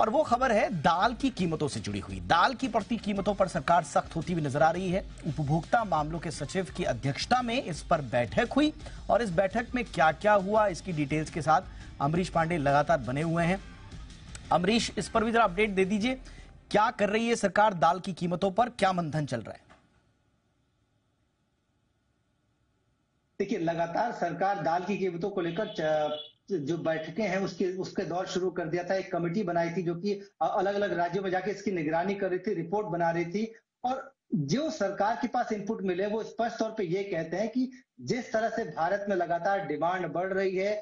और वो खबर है दाल की कीमतों से जुड़ी हुई। दाल की बढ़ती कीमतों पर सरकार सख्त होती हुई नजर आ रही है। उपभोक्ता मामलों के सचिव की अध्यक्षता में इस पर बैठक हुई और इस बैठक में क्या क्या हुआ इसकी डिटेल्स के साथ अम्बरीश पांडे लगातार बने हुए हैं। अम्बरीश, इस पर भी जरा अपडेट दे दीजिए, क्या कर रही है सरकार दाल की कीमतों पर, क्या मंथन चल रहा है? देखिए, लगातार सरकार दाल की कीमतों को लेकर जो बैठकें हैं उसके दौर शुरू कर दिया था। एक कमेटी बनाई थी जो कि अलग अलग राज्यों में जाके इसकी निगरानी कर रही थी, रिपोर्ट बना रही थी और जो सरकार के पास इनपुट मिले वो स्पष्ट तौर पे ये कहते हैं कि जिस तरह से भारत में लगातार डिमांड बढ़ रही है,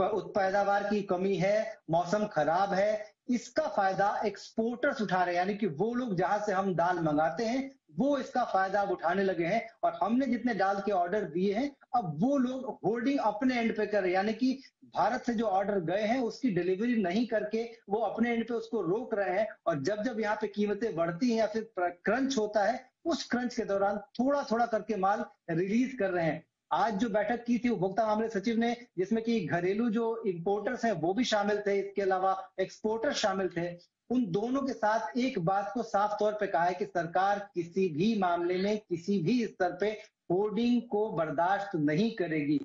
पैदावार की कमी है, मौसम खराब है, इसका फायदा एक्सपोर्टर्स उठा रहे हैं। यानी कि वो लोग जहां से हम दाल मंगाते हैं वो इसका फायदा उठाने लगे हैं और हमने जितने दाल के ऑर्डर दिए हैं अब वो लोग होल्डिंग अपने एंड पे कर रहे हैं। यानी कि भारत से जो ऑर्डर गए हैं उसकी डिलीवरी नहीं करके वो अपने एंड पे उसको रोक रहे हैं और जब जब यहाँ पे कीमतें बढ़ती हैं या फिर क्रंच होता है उस क्रंच के दौरान थोड़ा थोड़ा करके माल रिलीज कर रहे हैं। आज जो बैठक की थी उपभोक्ता मामले सचिव ने, जिसमें कि घरेलू जो इंपोर्टर्स हैं वो भी शामिल थे, इसके अलावा एक्सपोर्टर्स शामिल थे, उन दोनों के साथ एक बात को साफ तौर पे कहा है कि सरकार किसी भी मामले में किसी भी स्तर पे होर्डिंग को बर्दाश्त नहीं करेगी।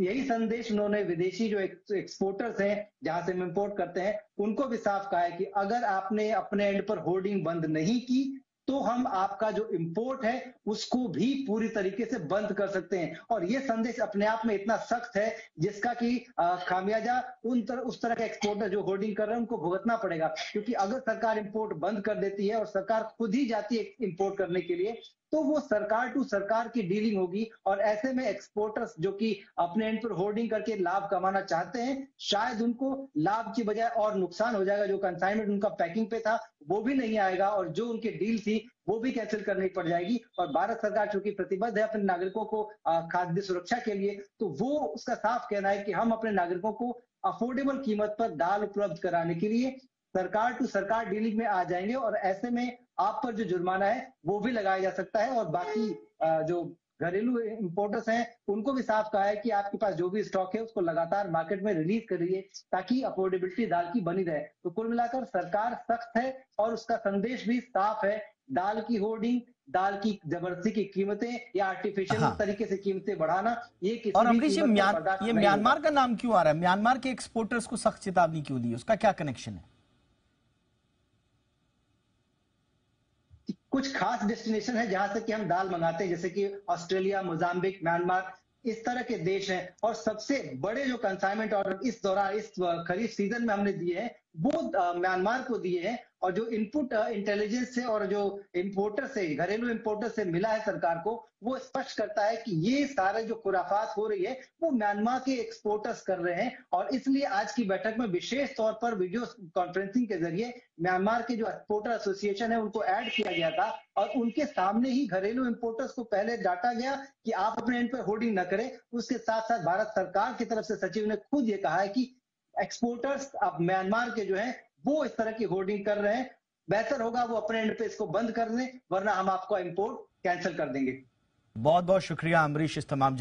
यही संदेश उन्होंने विदेशी जो एक्सपोर्टर्स हैं जहां से हम इम्पोर्ट करते हैं उनको भी साफ कहा है कि अगर आपने अपने एंड पर होर्डिंग बंद नहीं की तो हम आपका जो इंपोर्ट है उसको भी पूरी तरीके से बंद कर सकते हैं। और ये संदेश अपने आप में इतना सख्त है जिसका कि खामियाजा उस तरह के एक्सपोर्टर जो होर्डिंग कर रहे हैं उनको भुगतना पड़ेगा, क्योंकि अगर सरकार इंपोर्ट बंद कर देती है और सरकार खुद ही जाती है इंपोर्ट करने के लिए तो वो सरकार टू सरकार की डीलिंग होगी और ऐसे में एक्सपोर्टर्स जो कि अपने एंड पर होर्डिंग करके लाभ कमाना चाहते हैं शायद उनको लाभ की बजाय और नुकसान हो जाएगा। जो कंसाइनमेंट उनका पैकिंग पे था वो भी नहीं आएगा और जो उनकी डील थी वो भी कैंसिल करनी पड़ जाएगी। और भारत सरकार चूंकि प्रतिबद्ध है अपने नागरिकों को खाद्य सुरक्षा के लिए तो वो उसका साफ कहना है कि हम अपने नागरिकों को अफोर्डेबल कीमत पर दाल उपलब्ध कराने के लिए सरकार टू सरकार डीलिंग में आ जाएंगे और ऐसे में आप पर जो जुर्माना है वो भी लगाया जा सकता है। और बाकी जो घरेलू इंपोर्टर्स हैं उनको भी साफ कहा है कि आपके पास जो भी स्टॉक है उसको लगातार मार्केट में रिलीज करिए ताकि अफोर्डेबिलिटी दाल की बनी रहे। तो कुल मिलाकर सरकार सख्त है और उसका संदेश भी साफ है, दाल की होर्डिंग, दाल की जबरदस्ती की कीमतें या आर्टिफिशियल तरीके से कीमतें बढ़ाना ये किसी और भी ये म्यांमार का नाम क्यों आ रहा है? म्यांमार के एक्सपोर्टर्स को सख्त चेतावनी क्यों दी, उसका क्या कनेक्शन है? कुछ खास डेस्टिनेशन है जहां से कि हम दाल मंगाते हैं, जैसे कि ऑस्ट्रेलिया, मोजाम्बिक, म्यांमार, इस तरह के देश हैं और सबसे बड़े जो कंसाइनमेंट ऑर्डर इस दौरान इस खरीफ सीजन में हमने दिए हैं वो म्यांमार को दिए हैं। और जो इनपुट इंटेलिजेंस से और जो इंपोर्टर से घरेलू इंपोर्टर से मिला है सरकार को वो स्पष्ट करता है कि ये सारे जो खुराफात हो रही है वो म्यांमार के एक्सपोर्टर्स कर रहे हैं। और इसलिए आज की बैठक में विशेष तौर पर वीडियो कॉन्फ्रेंसिंग के जरिए म्यांमार के जो एक्सपोर्टर एसोसिएशन है उनको ऐड किया गया था और उनके सामने ही घरेलू इम्पोर्टर्स को पहले डांटा गया कि आप अपने एंड पर होर्डिंग न करें। उसके साथ साथ भारत सरकार की तरफ से सचिव ने खुद ये कहा है कि एक्सपोर्टर्स अब म्यांमार के जो है वो इस तरह की होर्डिंग कर रहे हैं, बेहतर होगा वो अपने एंड पे इसको बंद कर दें वरना हम आपको इंपोर्ट कैंसिल कर देंगे। बहुत बहुत शुक्रिया अम्बरीश इस तमाम